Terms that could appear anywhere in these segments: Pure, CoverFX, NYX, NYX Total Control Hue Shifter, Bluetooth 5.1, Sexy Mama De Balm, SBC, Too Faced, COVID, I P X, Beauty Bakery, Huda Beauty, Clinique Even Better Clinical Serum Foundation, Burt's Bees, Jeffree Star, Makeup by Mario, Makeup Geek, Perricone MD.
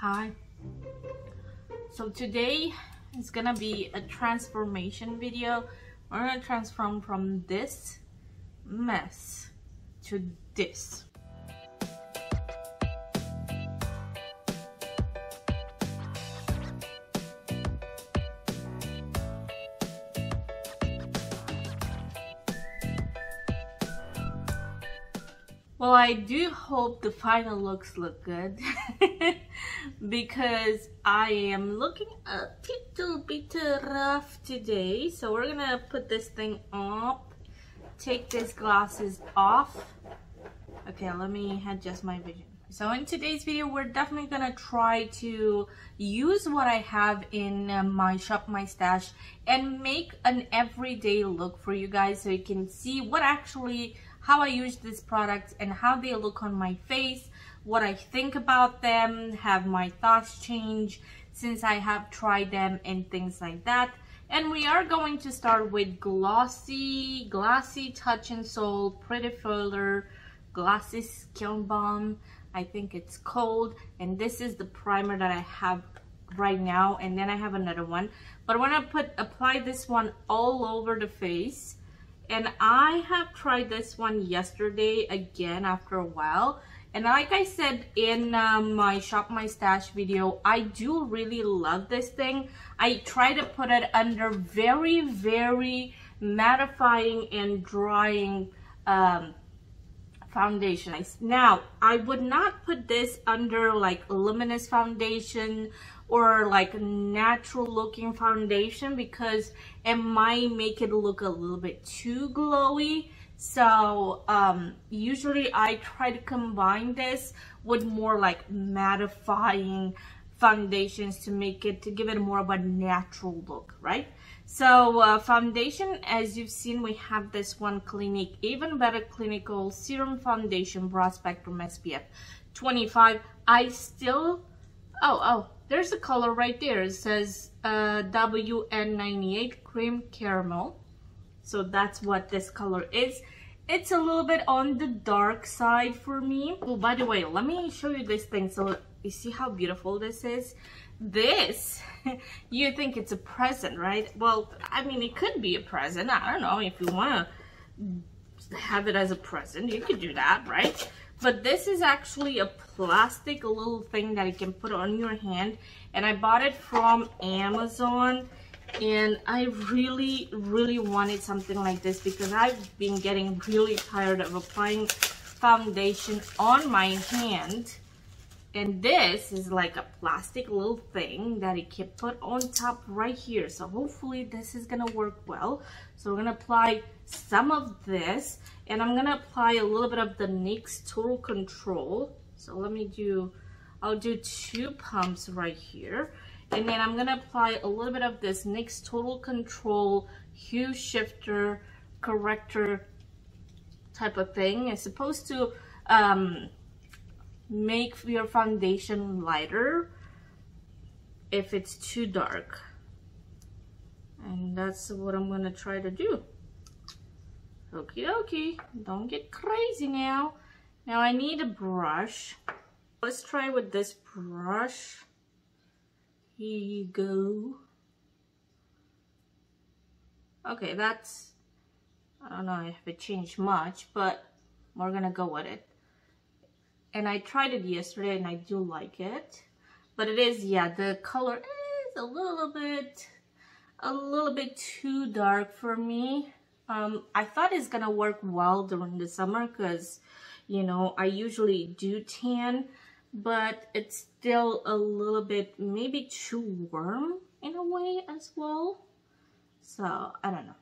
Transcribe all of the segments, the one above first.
Hi. So today is gonna be a transformation video. We're gonna transform from this mess to this. Well, I do hope the final looks look good because I am looking a little bit rough today. So we're gonna put this thing up, take these glasses off. Okay, let me adjust my vision. So in today's video, we're definitely gonna try to use what I have in my shop, my stash, and make an everyday look for you guys so you can see what actually how I use these products and how they look on my face, what I think about them, have my thoughts change since I have tried them and things like that. And we are going to start with glossy touch and soul pretty filler glossy skin balm. I think it's cold, and this is the primer that I have right now, and then I have another one, but when I apply this one all over the face. And I have tried this one yesterday again after a while. And like I said in my Shop My Stash video, I do really love this thing. I try to put it under very, very mattifying and drying foundation. Now, I would not put this under like luminous foundation or like natural looking foundation because it might make it look a little bit too glowy. So usually I try to combine this with more like mattifying foundations to make it, to give it more of a natural look, right? So foundation, as you've seen, we have this one Clinique Even Better Clinical Serum Foundation Broad Spectrum SPF 25. I still, there's a color right there. It says WN98 Cream Caramel. So that's what this color is. It's a little bit on the dark side for me. Oh, by the way, let me show you this thing. So you see how beautiful this is? This, you think it's a present, right? Well, I mean, it could be a present. I don't know, if you want to have it as a present, you could do that, right? But this is actually a plastic little thing that you can put on your hand. And I bought it from Amazon. And I really, really wanted something like this because I've been getting really tired of applying foundation on my hand. And this is like a plastic little thing that you can put on top right here. So hopefully this is going to work well. So we're going to apply some of this. And I'm going to apply a little bit of the NYX Total Control. So let me do, I'll do 2 pumps right here. And then I'm going to apply a little bit of this NYX Total Control Hue Shifter Corrector type of thing. It's supposed to make your foundation lighter if it's too dark, and that's what I'm gonna try to do. Okie dokie, don't get crazy. Now I need a brush. Let's try with this brush. Here you go. Okay, that's, I don't know if it changed much, but we're gonna go with it. And I tried it yesterday and I do like it, but it is, yeah, the color is a little bit too dark for me. I thought it's gonna work well during the summer because, you know, I usually do tan, but it's still a little bit maybe too warm in a way as well. So I don't know.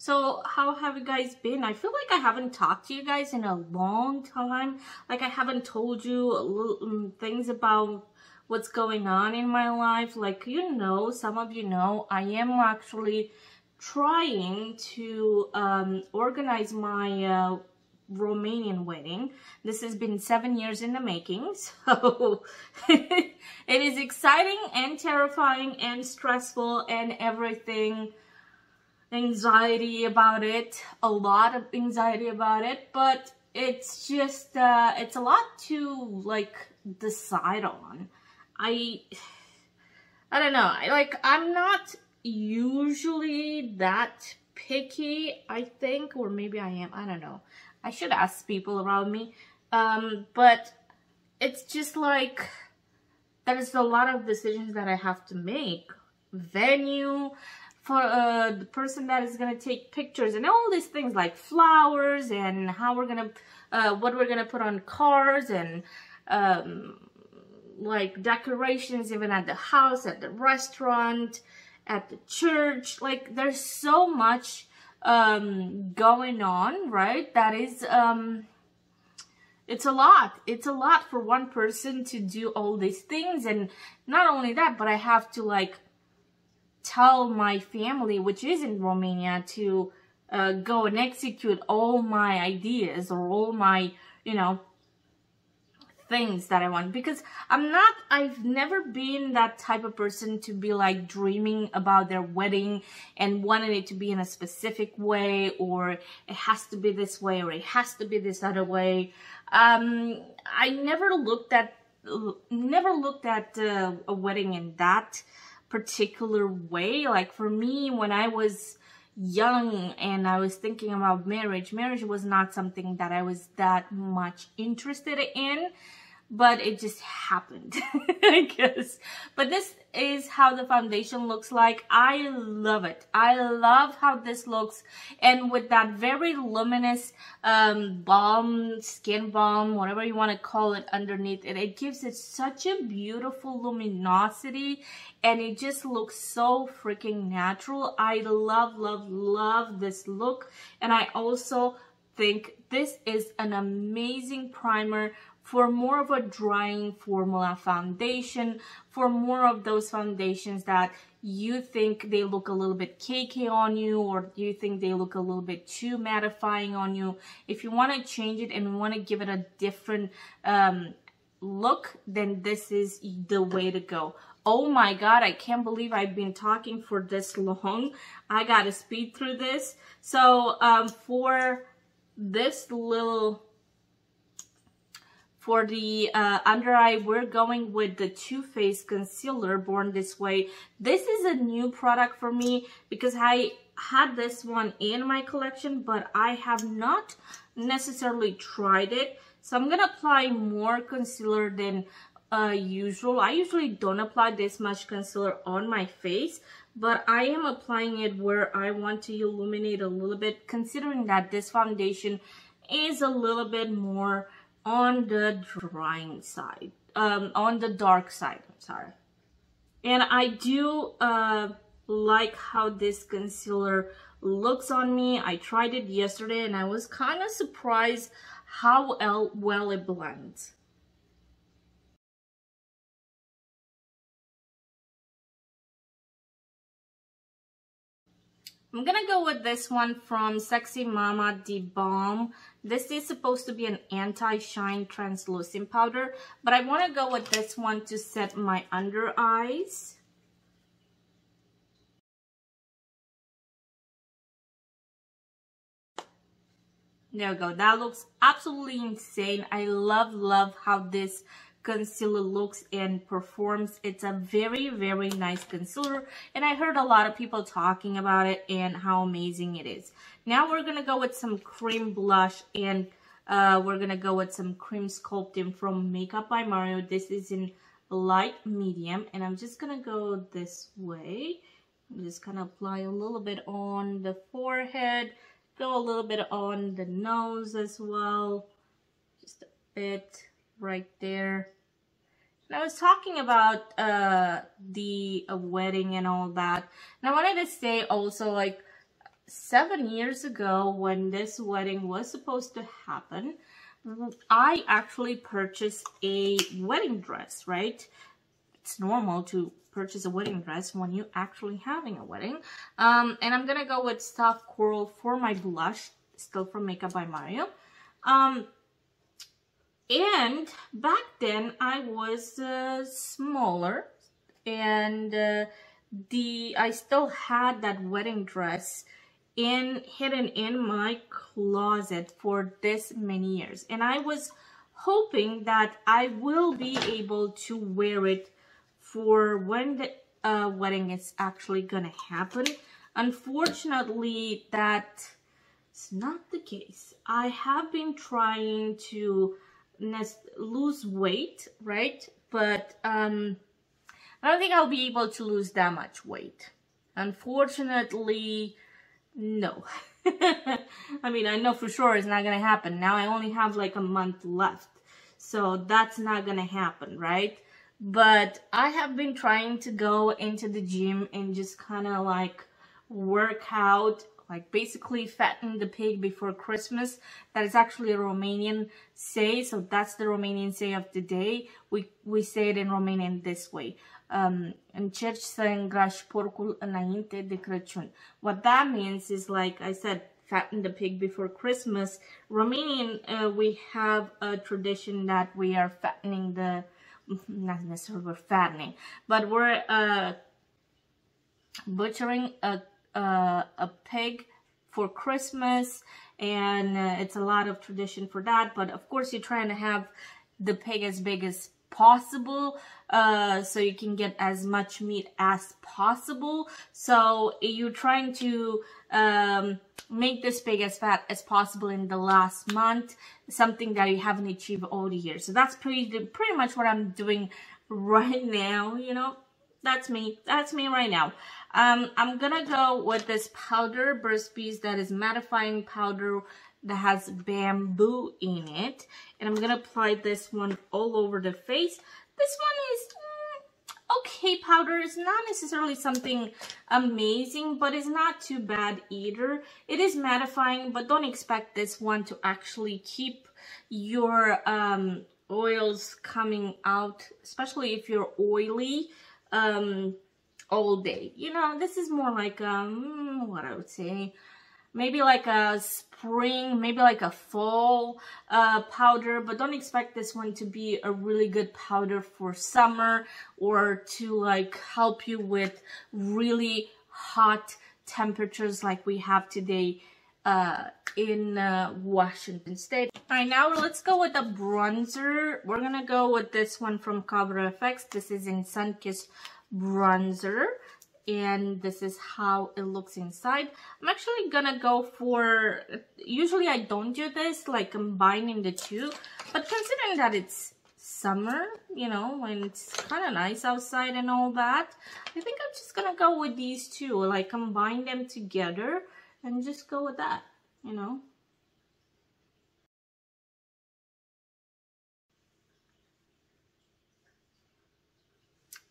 So how have you guys been? I feel like I haven't talked to you guys in a long time. Like I haven't told you little things about what's going on in my life. Like, you know, some of you know, I am actually trying to organize my Romanian wedding. This has been 7 years in the making, so it is exciting and terrifying and stressful and everything. Anxiety about it, a lot of anxiety about it, but it's just it's a lot to like decide on. I don't know. I'm not usually that picky, I think, or maybe I am. I don't know. I should ask people around me. But it's just like there's a lot of decisions that I have to make. Venue for the person that is gonna take pictures and all these things, like flowers and how we're gonna what we're gonna put on cars and like decorations, even at the house, at the restaurant, at the church. Like there's so much going on, right? That is it's a lot. It's a lot for one person to do all these things. And not only that, but I have to like tell my family, which is in Romania, to go and execute all my ideas or all my, you know, things that I want. Because I've never been that type of person to be like dreaming about their wedding and wanting it to be in a specific way, or it has to be this way, or it has to be this other way. I never looked at a wedding in that particular way. Like for me, when I was young and I was thinking about marriage was not something that I was that much interested in, but it just happened, I guess. But this is how the foundation looks like. I love it. I love how this looks. And with that very luminous balm, skin balm, whatever you want to call it, underneath it, it gives it such a beautiful luminosity, and it just looks so freaking natural. I love this look. And I also think this is an amazing primer for more of a drying formula foundation, for more of those foundations that you think they look a little bit cakey on you, or you think they look a little bit too mattifying on you. If you want to change it and want to give it a different look, then this is the way to go. Oh my God, I can't believe I've been talking for this long. I gotta speed through this. So for this little... For the under eye, we're going with the Too Faced Concealer, Born This Way. This is a new product for me because I had this one in my collection, but I have not necessarily tried it. So I'm going to apply more concealer than usual. I usually don't apply this much concealer on my face, but I am applying it where I want to illuminate a little bit, considering that this foundation is a little bit more... on the drying side, on the dark side, I'm sorry. And I do like how this concealer looks on me. I tried it yesterday and I was kind of surprised how well it blends. I'm gonna go with this one from Sexy Mama De Balm. This is supposed to be an anti-shine translucent powder, but I want to go with this one to set my under eyes. There we go. That looks absolutely insane. I love how this concealer looks and performs. It's a very nice concealer, and I heard a lot of people talking about it and how amazing it is. Now we're gonna go with some cream blush, and we're gonna go with some cream sculpting from Makeup by Mario. This is in light medium, and I'm just gonna go this way. I'm just gonna apply a little bit on the forehead, go a little bit on the nose as well, just a bit right there. And I was talking about the wedding and all that, and I wanted to say also, like 7 years ago when this wedding was supposed to happen, I actually purchased a wedding dress, right? It's normal to purchase a wedding dress when you actually having a wedding. And I'm gonna go with Soft Coral for my blush, still from Makeup by Mario. And back then I was smaller, and I still had that wedding dress hidden in my closet for this many years, and I was hoping that I will be able to wear it for when the wedding is actually gonna happen. Unfortunately, that's not the case. I have been trying to lose weight, right? But I don't think I'll be able to lose that much weight. Unfortunately, no. I mean, I know for sure it's not gonna happen. Now I only have like a month left, so that's not gonna happen, right? But I have been trying to go into the gym and just kind of like work out, like basically fatten the pig before Christmas. That is actually a Romanian say, so that's the Romanian say of the day. We say it in Romanian this way. Încerci să îngrași porcul înainte de Crăciun. What that means is, like I said, fatten the pig before Christmas. Romanian, we have a tradition that we are fattening the, not necessarily we're fattening, but we're butchering a pig for Christmas, and it's a lot of tradition for that. But of course, you're trying to have the pig as big as possible, so you can get as much meat as possible. So you're trying to make this pig as fat as possible in the last month, something that you haven't achieved all the year. So that's pretty much what I'm doing right now, you know. That's me right now. I'm gonna go with this powder, Burt's Bees, that is mattifying powder that has bamboo in it, and I'm gonna apply this one all over the face. This one is okay powder. It's not necessarily something amazing, but it's not too bad either. It is mattifying, but don't expect this one to actually keep your oils coming out, especially if you're oily, all day. You know, this is more like what I would say, maybe like a spring, maybe like a fall powder, but don't expect this one to be a really good powder for summer or to like help you with really hot temperatures like we have today in Washington State. All right, now let's go with the bronzer. We're gonna go with this one from CoverFX. This is in Sunkissed Bronzer, and this is how it looks inside. I'm actually gonna go for, usually I don't do this, like combining the two, but considering that it's summer, you know, and it's kind of nice outside and all that, I think I'm just gonna go with these two, like combine them together and just go with that, you know.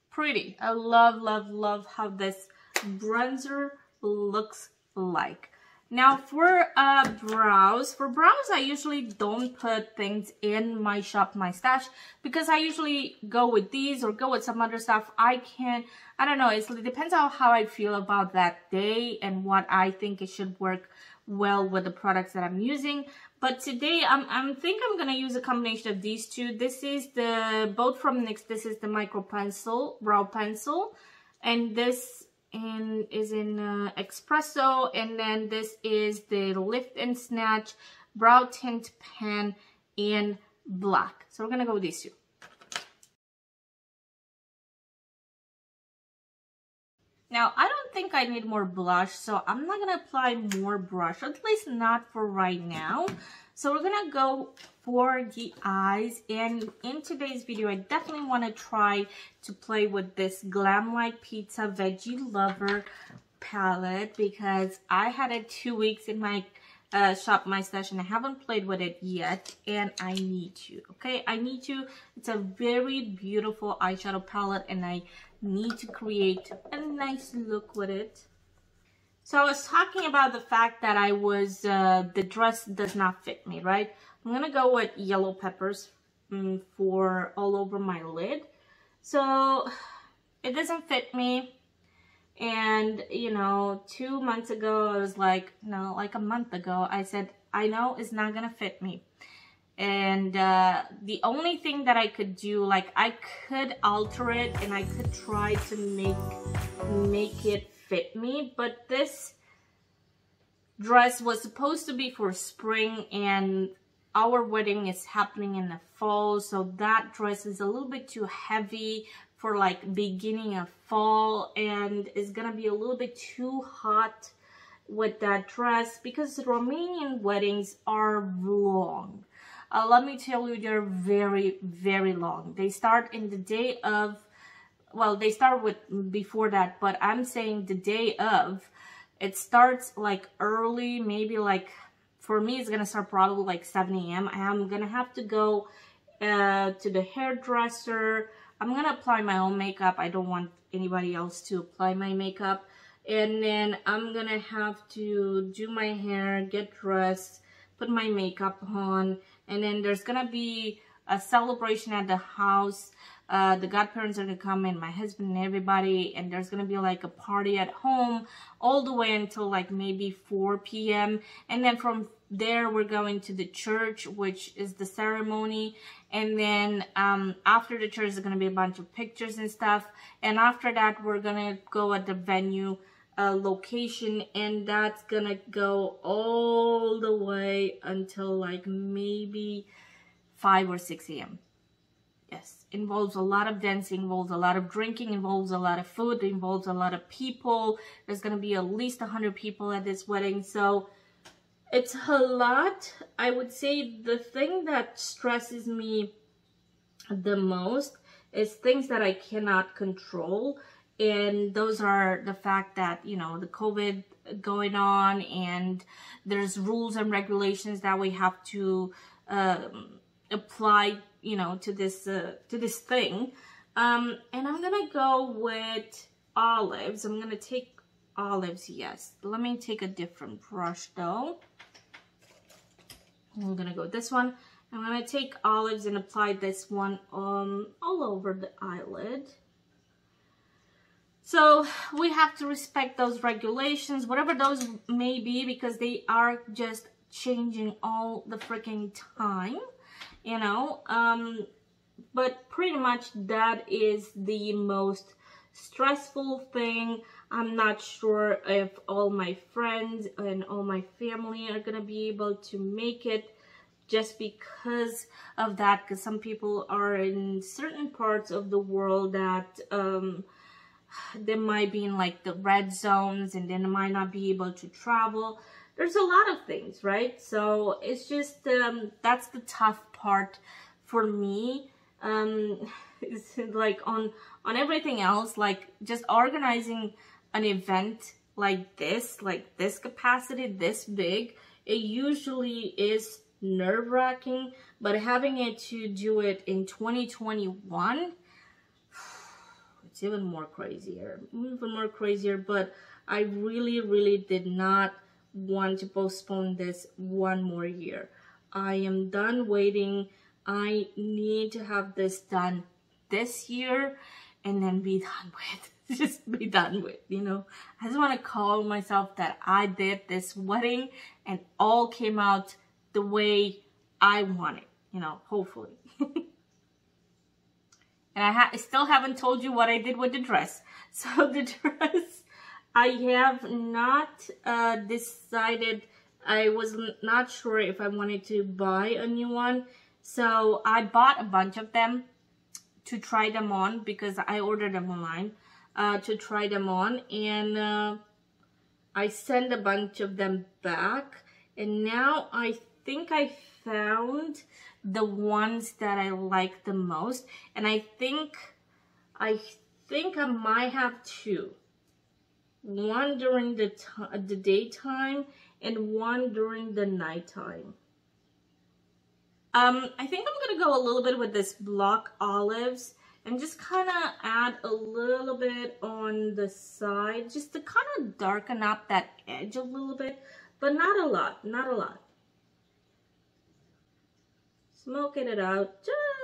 Pretty. I love how this bronzer looks like. Now for brows. For brows, I usually don't put things in my shop, my stash, because I usually go with these or go with some other stuff. I don't know, it depends on how I feel about that day and what I think it should work well with the products that I'm using. But today I'm gonna use a combination of these two. This is the both from NYX. This is the micro pencil, brow pencil, and this is in espresso, and then this is the lift and snatch brow tint pen in black. So we're gonna go with these two. Now, I don't think I need more blush, so I'm not going to apply more brush, at least not for right now. So we're going to go for the eyes, and in today's video, I definitely want to try to play with this Glam Like Pizza Veggie Lover palette, because I had it 2 weeks in my shop, my stash, and I haven't played with it yet, and I need to, okay? I need to. It's a very beautiful eyeshadow palette, and I need to create a nice look with it. So I was talking about the fact that I was the dress does not fit me, right? I'm gonna go with yellow peppers for all over my lid. So it doesn't fit me, and you know, 2 months ago I was like, no, like a month ago, I said, I know it's not gonna fit me. And the only thing that I could do, like I could alter it and I could try to make it fit me, but this dress was supposed to be for spring, and Our wedding is happening in the fall, so that dress is a little bit too heavy for like beginning of fall, and it's gonna be a little bit too hot with that dress because Romanian weddings are long. Let me tell you, they're very, very long. They start in the day of, well, they start with before that, but I'm saying the day of. It starts like early, maybe like, for me, it's gonna start probably like 7 a.m. I'm gonna have to go to the hairdresser. I'm gonna apply my own makeup. I don't want anybody else to apply my makeup. And then I'm gonna have to do my hair, get dressed, put my makeup on. And then there's gonna be a celebration at the house. The godparents are gonna come and my husband and everybody, and there's gonna be like a party at home all the way until like maybe 4 p.m. and then from there we're going to the church, which is the ceremony, and then after the church is gonna be a bunch of pictures and stuff, and after that we're gonna go at the venue location, and that's gonna go all the way until like maybe 5 or 6 a.m. Yes, involves a lot of dancing, involves a lot of drinking, involves a lot of food, involves a lot of people. There's going to be at least 100 people at this wedding, so it's a lot. I would say the thing that stresses me the most is things that I cannot control, and those are the fact that, you know, the COVID going on, and there's rules and regulations that we have to apply, you know, to this thing. And I'm gonna go with olives. I'm gonna take olives, yes. Let me take a different brush though. I'm gonna go with this one. I'm gonna take olives and apply this one all over the eyelid. So we have to respect those regulations, whatever those may be, because they are just changing all the freaking time. You know, but pretty much that is the most stressful thing. I'm not sure if all my friends and all my family are gonna be able to make it just because of that, because some people are in certain parts of the world that they might be in like the red zones, and then might not be able to travel. There's a lot of things, right? So it's just, that's the tough part for me. It's like on everything else, like just organizing an event like this capacity, this big, it usually is nerve-wracking, but having it to do it in 2021, it's even more crazier, but I really, did not want to postpone this one more year. I am done waiting. I need to have this done this year and then be done with. Just be done with, you know. I just want to call myself that I did this wedding and all came out the way I want it, you know, hopefully. And I still haven't told you what I did with the dress. So the dress, I have not decided. I was not sure if I wanted to buy a new one. So I bought a bunch of them to try them on because I ordered them online to try them on. And I sent a bunch of them back. And now I think I found the ones that I like the most. And I think I might have two. One during the daytime and one during the nighttime. I think I'm gonna go a little bit with this block olives and just kind of add a little bit on the side, just to kind of darken up that edge a little bit, but not a lot, Smoking it out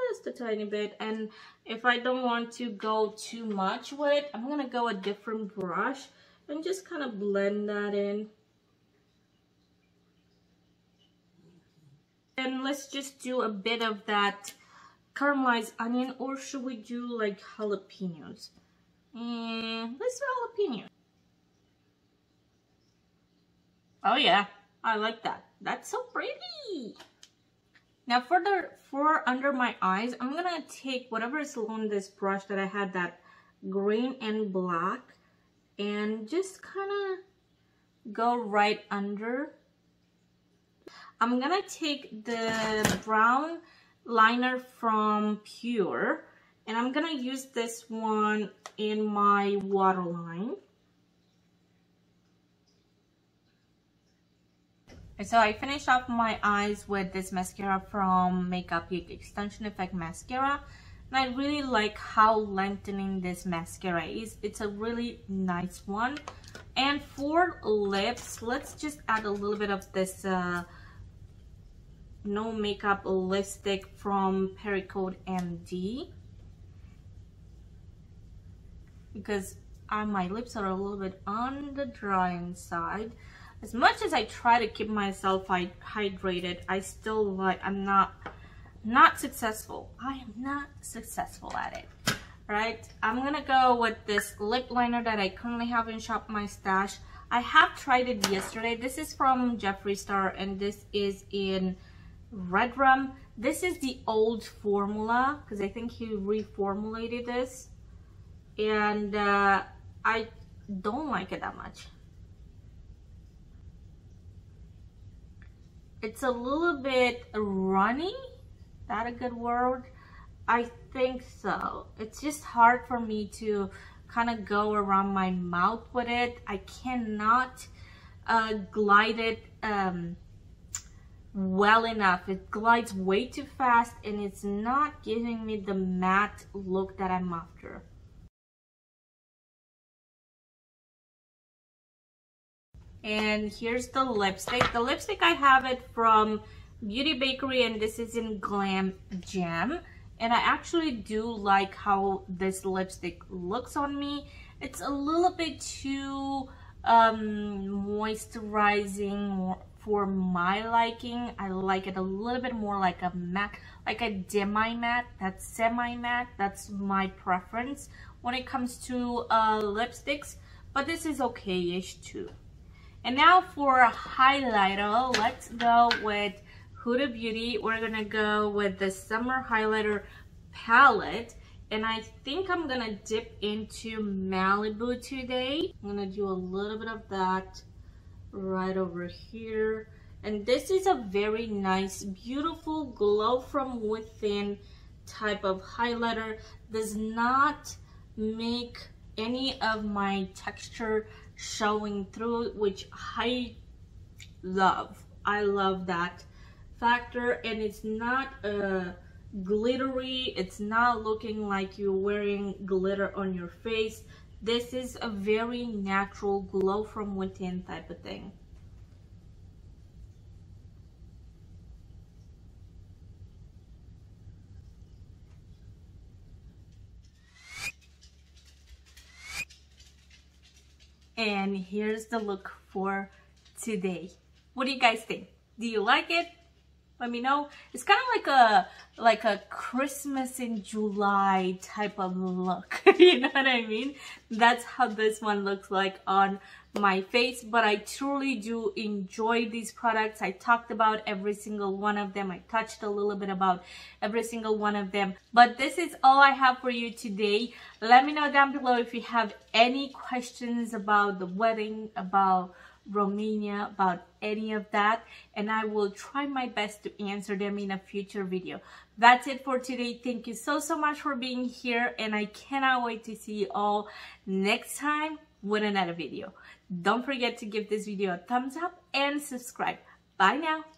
just a tiny bit, and if I don't want to go too much with it, I'm gonna go a different brush and just kind of blend that in. And let's just do a bit of that caramelized onion, or should we do like jalapenos? Let's do jalapenos. Oh yeah, I like that. That's so pretty. Now for under my eyes, I'm gonna take whatever is along this brush that I had, that green and black, and just kind of go right under. I'm gonna take the brown liner from Pure, and I'm gonna use this one in my waterline. So I finished off my eyes with this mascara from Makeup Geek Extension Effect Mascara, and I really like how lengthening this mascara is. It's a really nice one. And for lips, let's just add a little bit of this no makeup lipstick from Perricone MD, because my lips are a little bit on the drying side. As much as I try to keep myself hydrated, I still I'm not successful. I am not successful at it, right? I'm gonna go with this lip liner that I currently have in Shop My Stash. I have tried it yesterday. This is from Jeffree Star, and this is in Red Rum. This is the old formula, because I think he reformulated this, and I don't like it that much. It's a little bit runny. Is that a good word? I think so. It's just hard for me to kind of go around my mouth with it. I cannot glide it well enough. It glides way too fast, and it's not giving me the matte look that I'm after. And here's the lipstick. The lipstick, I have it from Beauty Bakery, and this is in Glam Jam. And I actually do like how this lipstick looks on me. It's a little bit too moisturizing for my liking. I like it a little bit more like a matte, like a demi-matte, that's semi-matte. That's my preference when it comes to lipsticks, but this is okay-ish too. And now for a highlighter, let's go with Huda Beauty. We're gonna go with the Summer Highlighter Palette, and I think I'm gonna dip into Malibu today. I'm gonna do a little bit of that right over here. And this is a very nice, beautiful glow from within type of highlighter. Does not make any of my texture showing through, which I love. I love that factor. And it's not glittery. It's not looking like you're wearing glitter on your face. This is a very natural glow from within type of thing. And here's the look for today. What do you guys think? Do you like it? Let me know. It's kind of like a Christmas in July type of look. You know what I mean? That's how this one looks like on my face. But I truly do enjoy these products. I talked about every single one of them. I touched a little bit about every single one of them. But this is all I have for you today. Let me know down below if you have any questions about the wedding, about Romania, about any of that, and I will try my best to answer them in a future video. That's it for today. Thank you so much for being here, and I cannot wait to see you all next time with another video. Don't forget to give this video a thumbs up and subscribe. Bye now.